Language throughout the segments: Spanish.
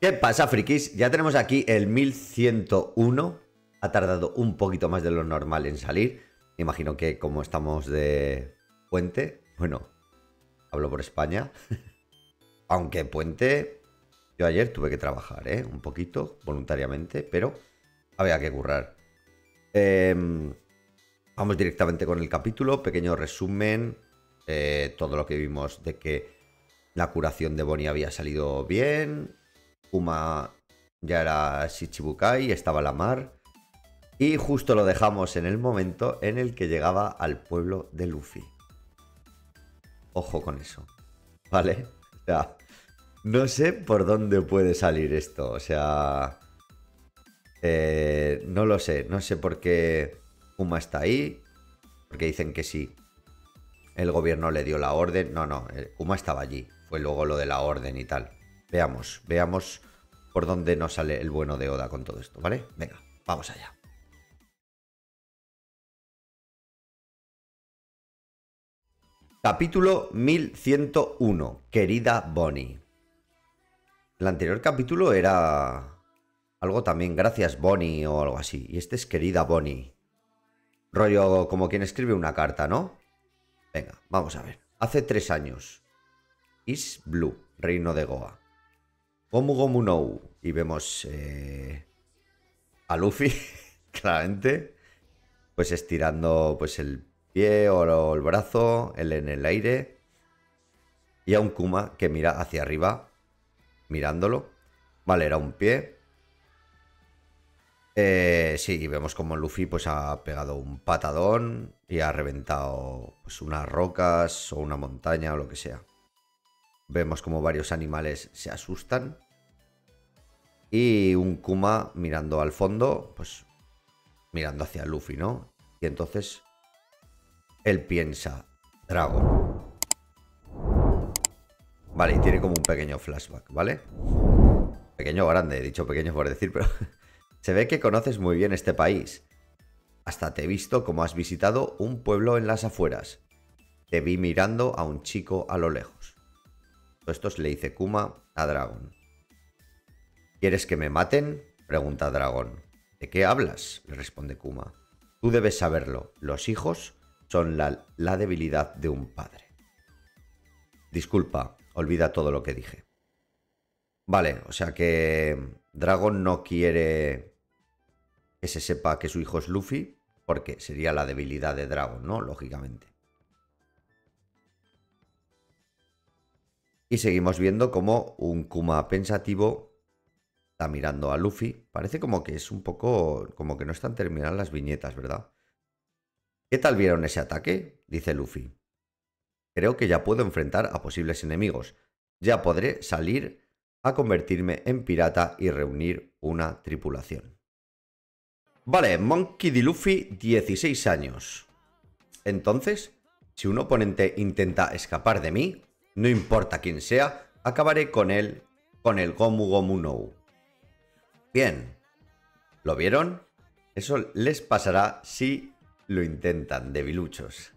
¿Qué pasa, frikis? Ya tenemos aquí el 1101. Ha tardado un poquito más de lo normal en salir. Me imagino que como estamos de puente, bueno, hablo por España. Aunque puente, yo ayer tuve que trabajar, ¿eh? Un poquito, voluntariamente, pero había que currar. Vamos directamente con el capítulo, pequeño resumen, todo lo que vimos de que la curación de Bonnie había salido bien, Kuma ya era Shichibukai, estaba la mar, y justo lo dejamos en el momento en el que llegaba al pueblo de Luffy. Ojo con eso, ¿vale? O sea, no sé por dónde puede salir esto, o sea... no lo sé, no sé por qué Kuma está ahí, porque dicen que sí, el gobierno le dio la orden. No, Kuma estaba allí, fue luego lo de la orden y tal. Veamos por dónde nos sale el bueno de Oda con todo esto, ¿vale? Venga, vamos allá. Capítulo 1101, querida Bonnie. El anterior capítulo era... algo también, gracias Bonnie o algo así. Y este es querida Bonnie. Rollo como quien escribe una carta, ¿no? Venga, vamos a ver. Hace 3 años. East Blue, Reino de Goa. Gomu Gomu no. Y vemos a Luffy, claramente. Pues estirando pues el pie o el brazo, él en el aire. Y a un Kuma que mira hacia arriba, mirándolo. Vale, era un pie. Sí, y vemos como Luffy pues ha pegado un patadón y ha reventado pues unas rocas o una montaña o lo que sea. Vemos como varios animales se asustan y un Kuma mirando al fondo, pues mirando hacia Luffy, ¿no? Y entonces él piensa, Dragon. Vale, y tiene como un pequeño flashback, ¿vale? Pequeño o grande, he dicho pequeño por decir, pero... Se ve que conoces muy bien este país. Hasta te he visto como has visitado un pueblo en las afueras. Te vi mirando a un chico a lo lejos. Todo esto le dice Kuma a Dragon. ¿Quieres que me maten? Pregunta Dragon. ¿De qué hablas? Le responde Kuma. Tú debes saberlo. Los hijos son la debilidad de un padre. Disculpa, olvida todo lo que dije. Vale, o sea que... Dragon no quiere que se sepa que su hijo es Luffy, porque sería la debilidad de Dragon, ¿no? Lógicamente. Y seguimos viendo como un Kuma pensativo está mirando a Luffy. Parece como que es un poco... como que no están terminadas las viñetas, ¿verdad? ¿Qué tal vieron ese ataque? Dice Luffy. Creo que ya puedo enfrentar a posibles enemigos. Ya podré salir... a convertirme en pirata y reunir una tripulación. Vale, Monkey D. Luffy, 16 años. Entonces, si un oponente intenta escapar de mí, no importa quién sea, acabaré con él con el Gomu Gomu no. Bien, ¿lo vieron? Eso les pasará si lo intentan, debiluchos.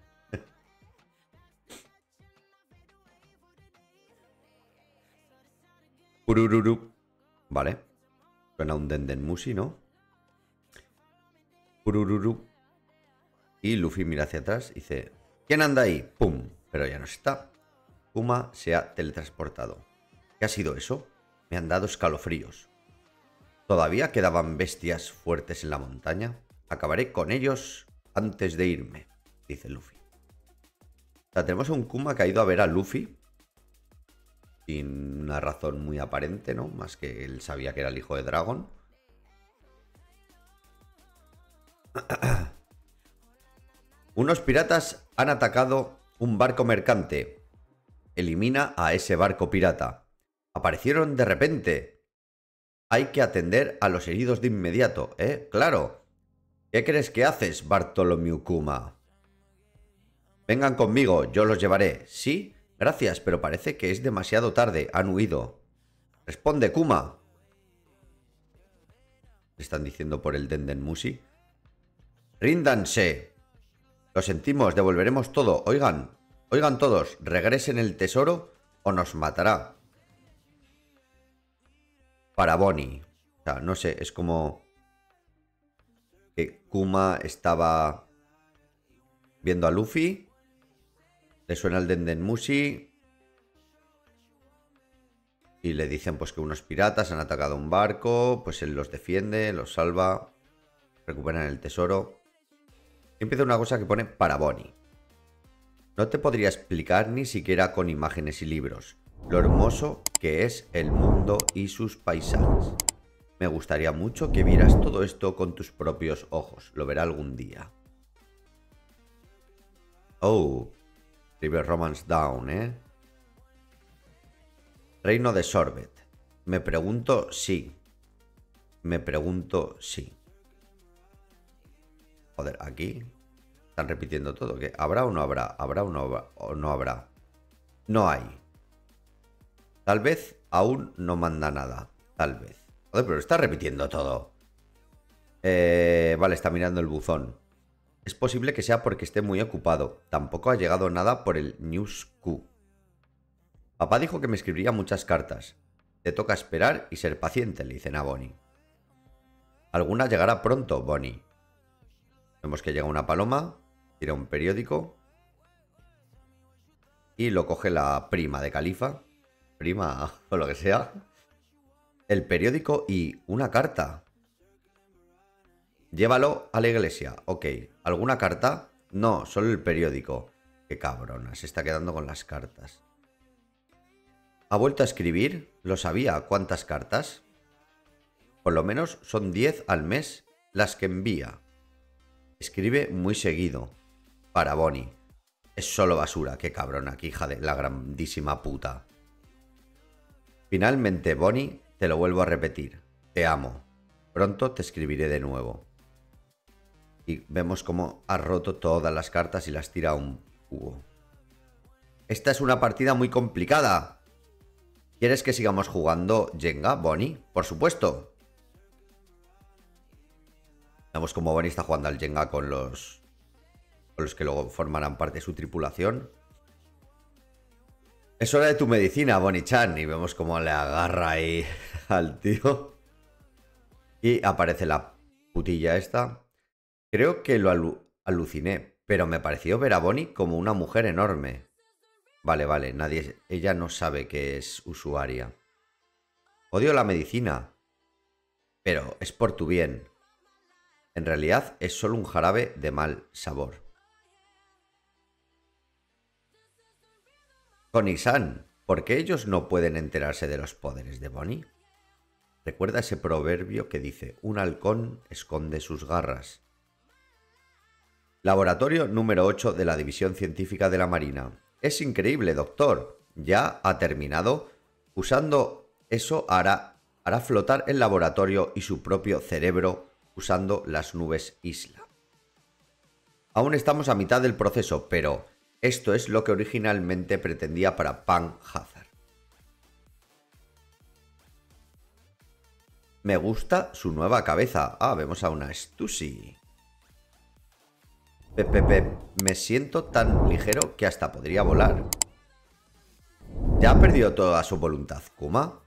Purururu. Vale. Suena un Dendenmushi, ¿no? Purururu. Y Luffy mira hacia atrás y dice... ¿Quién anda ahí? ¡Pum! Pero ya no está. Kuma se ha teletransportado. ¿Qué ha sido eso? Me han dado escalofríos. ¿Todavía quedaban bestias fuertes en la montaña? Acabaré con ellos antes de irme, dice Luffy. O sea, tenemos a un Kuma que ha ido a ver a Luffy... sin una razón muy aparente, ¿no? Más que él sabía que era el hijo de Dragon. Unos piratas han atacado un barco mercante. Elimina a ese barco pirata. Aparecieron de repente. Hay que atender a los heridos de inmediato, ¿eh? ¡Claro! ¿Qué crees que haces, Bartolomeu Kuma? Vengan conmigo, yo los llevaré, ¿sí? Gracias, pero parece que es demasiado tarde. Han huido. Responde, Kuma. Le están diciendo por el Dendenmushi. Ríndanse. Lo sentimos, devolveremos todo. Oigan todos, regresen el tesoro o nos matará. Para Bonnie. O sea, no sé, es como que Kuma estaba viendo a Luffy. Le suena el Dendenmushi. Y le dicen pues que unos piratas han atacado un barco. Pues él los defiende, los salva. Recuperan el tesoro. Y empieza una cosa que pone para Bonnie. No te podría explicar ni siquiera con imágenes y libros lo hermoso que es el mundo y sus paisajes. Me gustaría mucho que vieras todo esto con tus propios ojos. Lo verá algún día. Oh, River Romance Down, ¿eh? Reino de Sorbet. Me pregunto si. Me pregunto si. Joder, aquí están repitiendo todo. ¿Qué? ¿Habrá o no habrá? ¿Habrá o no habrá? No hay. Tal vez aún no manda nada. Tal vez. Joder, pero está repitiendo todo. Vale, está mirando el buzón. Es posible que sea porque esté muy ocupado. Tampoco ha llegado nada por el News Q. Papá dijo que me escribiría muchas cartas. Te toca esperar y ser paciente, le dicen a Bonnie. Alguna llegará pronto, Bonnie. Vemos que llega una paloma, tira un periódico y lo coge la prima de Califa. Prima o lo que sea. El periódico y una carta. Llévalo a la iglesia. Ok. ¿Alguna carta? No, solo el periódico. Qué cabrona, se está quedando con las cartas. ¿Ha vuelto a escribir? Lo sabía. ¿Cuántas cartas? Por lo menos son 10 al mes las que envía. Escribe muy seguido. Para Bonnie. Es solo basura. Qué cabrona, qué hija de la grandísima puta. Finalmente, Bonnie, te lo vuelvo a repetir. Te amo. Pronto te escribiré de nuevo. Y vemos cómo ha roto todas las cartas y las tira a un cubo. Esta es una partida muy complicada. ¿Quieres que sigamos jugando Jenga, Bonnie? Por supuesto. Vemos cómo Bonnie está jugando al Jenga con los que luego formarán parte de su tripulación. Es hora de tu medicina, Bonnie-chan. Y vemos cómo le agarra ahí al tío. Y aparece la putilla esta. Creo que lo aluciné, pero me pareció ver a Bonnie como una mujer enorme. Vale, vale, nadie, ella no sabe que es usuaria. Odio la medicina, pero es por tu bien. En realidad es solo un jarabe de mal sabor. Connie-san, ¿por qué ellos no pueden enterarse de los poderes de Bonnie? Recuerda ese proverbio que dice, un halcón esconde sus garras. Laboratorio número 8 de la División Científica de la Marina. Es increíble, doctor. Ya ha terminado. Usando eso hará flotar el laboratorio y su propio cerebro usando las nubes isla. Aún estamos a mitad del proceso, pero esto es lo que originalmente pretendía para Punk Hazard. Me gusta su nueva cabeza. Ah, vemos a una Stussy. Me siento tan ligero que hasta podría volar. ¿Ya ha perdido toda su voluntad, Kuma?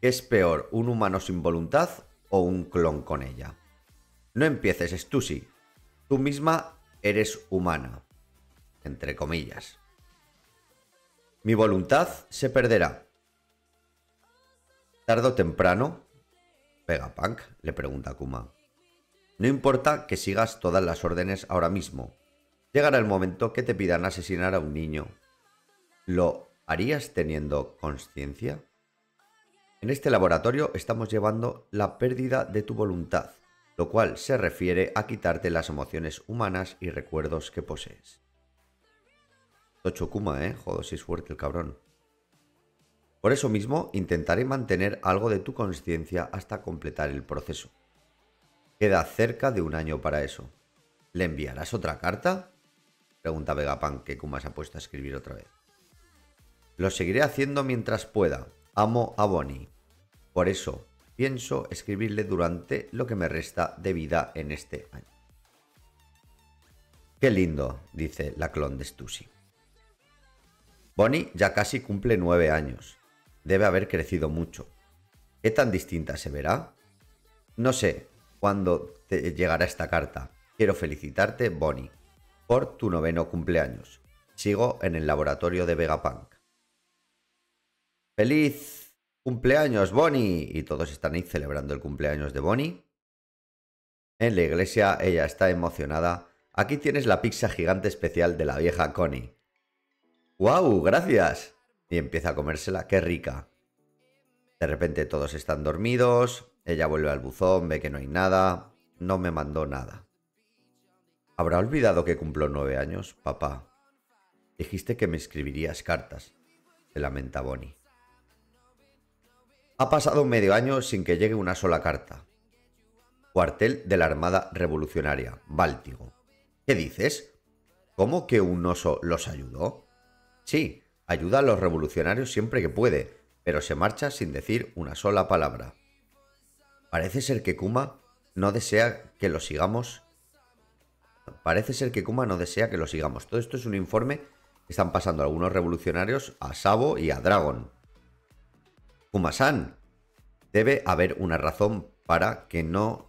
¿Qué es peor, un humano sin voluntad o un clon con ella? No empieces, Stussy. Tú misma eres humana. Entre comillas. Mi voluntad se perderá. Tarde o temprano, Vegapunk le pregunta a Kuma. No importa que sigas todas las órdenes ahora mismo. Llegará el momento que te pidan asesinar a un niño. ¿Lo harías teniendo conciencia? En este laboratorio estamos llevando la pérdida de tu voluntad, lo cual se refiere a quitarte las emociones humanas y recuerdos que posees. Tochukuma, joder, si es fuerte el cabrón. Por eso mismo, intentaré mantener algo de tu conciencia hasta completar el proceso. Queda cerca de un año para eso. ¿Le enviarás otra carta? Pregunta Vegapunk, que Kuma se ha puesto a escribir otra vez. Lo seguiré haciendo mientras pueda. Amo a Bonnie. Por eso, pienso escribirle durante lo que me resta de vida en este año. Qué lindo, dice la clon de Stussy. Bonnie ya casi cumple 9 años. Debe haber crecido mucho. ¿Qué tan distinta se verá? No sé cuándo te llegará esta carta. Quiero felicitarte, Bonnie, por tu 9º cumpleaños. Sigo en el laboratorio de Vegapunk. ¡Feliz cumpleaños, Bonnie! Y todos están ahí celebrando el cumpleaños de Bonnie. En la iglesia ella está emocionada. Aquí tienes la pizza gigante especial de la vieja Connie. ¡Guau! ¡Gracias! Y empieza a comérsela. ¡Qué rica! De repente todos están dormidos. Ella vuelve al buzón, ve que no hay nada. No me mandó nada. ¿Habrá olvidado que cumplo 9 años, papá? Dijiste que me escribirías cartas, se lamenta Bonnie. Ha pasado medio año sin que llegue una sola carta. Cuartel de la Armada Revolucionaria, Báltigo. ¿Qué dices? ¿Cómo que un oso los ayudó? Sí, ayuda a los revolucionarios siempre que puede, pero se marcha sin decir una sola palabra. Parece ser que Kuma no desea que lo sigamos. Todo esto es un informe que están pasando algunos revolucionarios a Sabo y a Dragon. Kuma-san, debe haber una razón para que no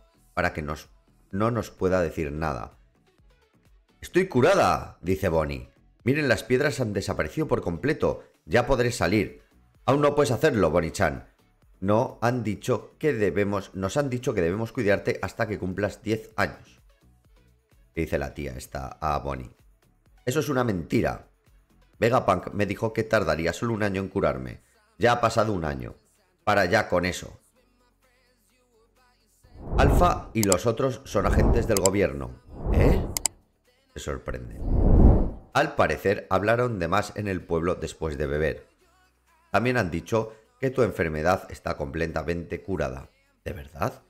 nos pueda decir nada. Estoy curada, dice Bonnie. Miren, las piedras han desaparecido por completo. Ya podré salir. Aún no puedes hacerlo, Bonnie-chan. Nos han dicho que debemos cuidarte hasta que cumplas 10 años. Dice la tía esta a Bonnie. Eso es una mentira. Vegapunk me dijo que tardaría solo un año en curarme. Ya ha pasado un año. Para ya con eso. Alfa y los otros son agentes del gobierno. ¿Eh? Se sorprende. Al parecer hablaron de más en el pueblo después de beber. También han dicho que tu enfermedad está completamente curada. ¿De verdad?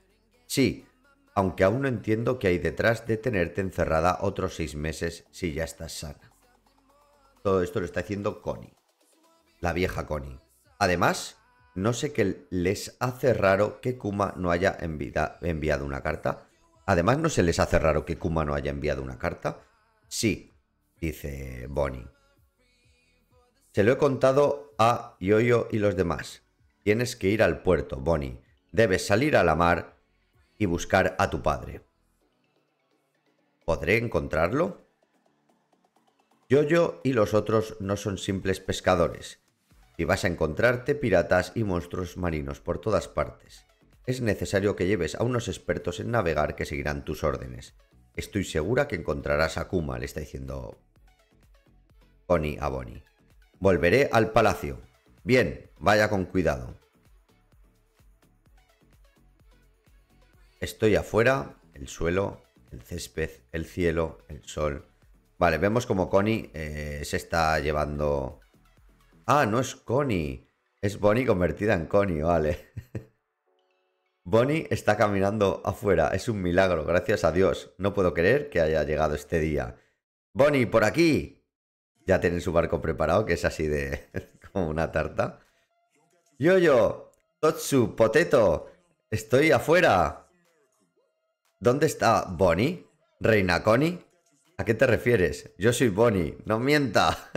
Sí. Aunque aún no entiendo qué hay detrás de tenerte encerrada otros 6 meses si ya estás sana. Todo esto lo está haciendo Connie, la vieja Connie. Además, no sé qué les hace raro que Kuma no haya enviado una carta. Sí, dice Bonnie. Se lo he contado a Yoyo y los demás. Tienes que ir al puerto, Bonnie. Debes salir a la mar y buscar a tu padre. ¿Podré encontrarlo? Yoyo y los otros no son simples pescadores. Si vas a encontrarte piratas y monstruos marinos por todas partes, es necesario que lleves a unos expertos en navegar que seguirán tus órdenes. Estoy segura que encontrarás a Kuma, le está diciendo Connie a Bonnie. Volveré al palacio. Bien, vaya con cuidado. Estoy afuera, el suelo, el césped, el cielo, el sol. Vale, vemos como Connie se está llevando... Ah, no es Connie, es Bonnie convertida en Connie, vale. Bonnie está caminando afuera, es un milagro, gracias a Dios. No puedo creer que haya llegado este día. Bonnie, por aquí. Ya tienen su barco preparado, que es así de... como una tarta. Yoyo, Totsu, Poteto, estoy afuera. ¿Dónde está Bonnie? ¿Reina Connie? ¿A qué te refieres? Yo soy Bonnie, no mienta.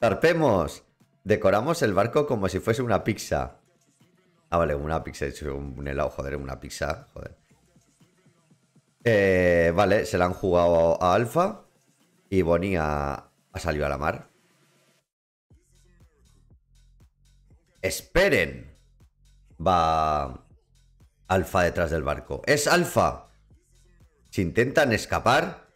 ¡Zarpemos! Decoramos el barco como si fuese una pizza. Ah, vale, una pizza, un helado, joder, una pizza, joder. Vale, se la han jugado a Alpha y Bonnie ha salido a la mar. ¡Esperen! Va... Alfa detrás del barco. ¡Es Alfa! Si intentan escapar...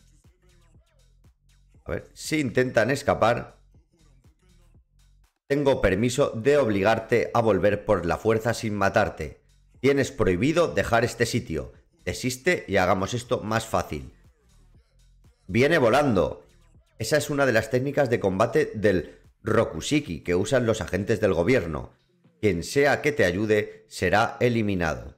Tengo permiso de obligarte a volver por la fuerza sin matarte. Tienes prohibido dejar este sitio. Desiste y hagamos esto más fácil. ¡Viene volando! Esa es una de las técnicas de combate del Rokushiki que usan los agentes del gobierno. Quien sea que te ayude será eliminado.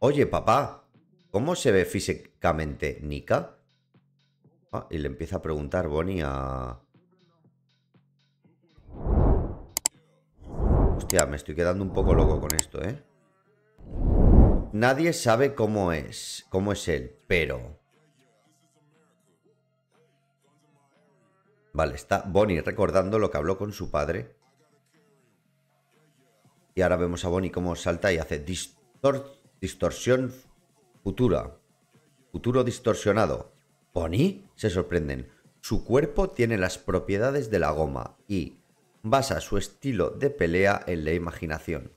Oye, papá, ¿cómo se ve físicamente Nika? Ah, y le empieza a preguntar Bonnie a... Hostia, me estoy quedando un poco loco con esto, ¿eh? Nadie sabe cómo es él, pero... Vale, está Bonnie recordando lo que habló con su padre. Y ahora vemos a Bonnie cómo salta y hace distorsión futura. Futuro distorsionado. ¿Bonnie? Se sorprenden. Su cuerpo tiene las propiedades de la goma y basa su estilo de pelea en la imaginación.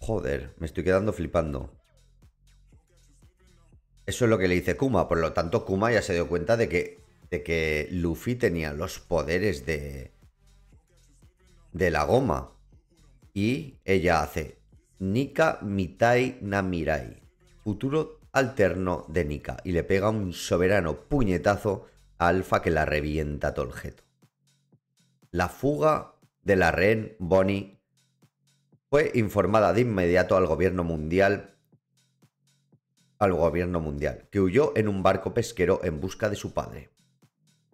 Joder, me estoy quedando flipando. Eso es lo que le dice Kuma, por lo tanto Kuma ya se dio cuenta de que Luffy tenía los poderes de la goma. Y ella hace Nika Mitai Namirai, futuro alterno de Nika, y le pega un soberano puñetazo a Alpha que la revienta todo el jeto. La fuga de la rehén Bonnie fue informada de inmediato al gobierno mundial, que huyó en un barco pesquero en busca de su padre.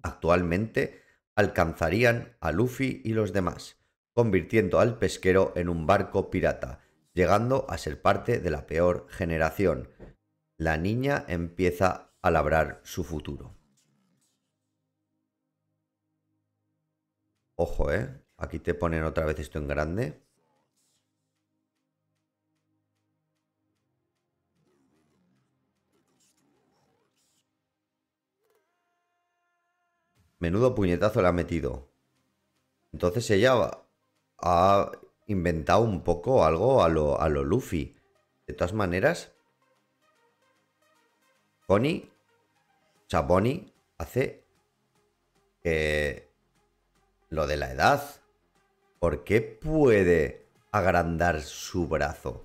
Actualmente alcanzarían a Luffy y los demás, convirtiendo al pesquero en un barco pirata, llegando a ser parte de la peor generación. La niña empieza a labrar su futuro. Ojo, aquí te ponen otra vez esto en grande. Menudo puñetazo le ha metido. Entonces ella ha inventado un poco algo a lo Luffy. De todas maneras, Bonnie hace lo de la edad. ¿Por qué puede agrandar su brazo?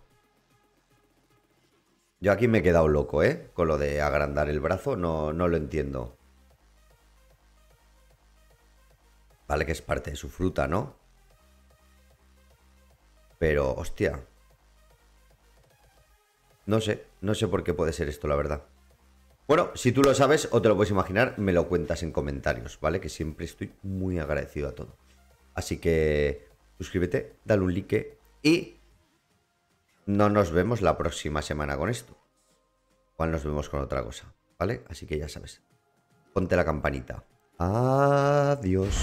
Yo aquí me he quedado loco, con lo de agrandar el brazo. No lo entiendo. Vale, que es parte de su fruta, ¿no? Pero, hostia. No sé por qué puede ser esto, la verdad. Bueno, si tú lo sabes o te lo puedes imaginar, me lo cuentas en comentarios, ¿vale? Que siempre estoy muy agradecido a todo. Así que suscríbete, dale un like y no nos vemos la próxima semana con esto. Igual nos vemos con otra cosa, ¿vale? Así que ya sabes, ponte la campanita. Adiós.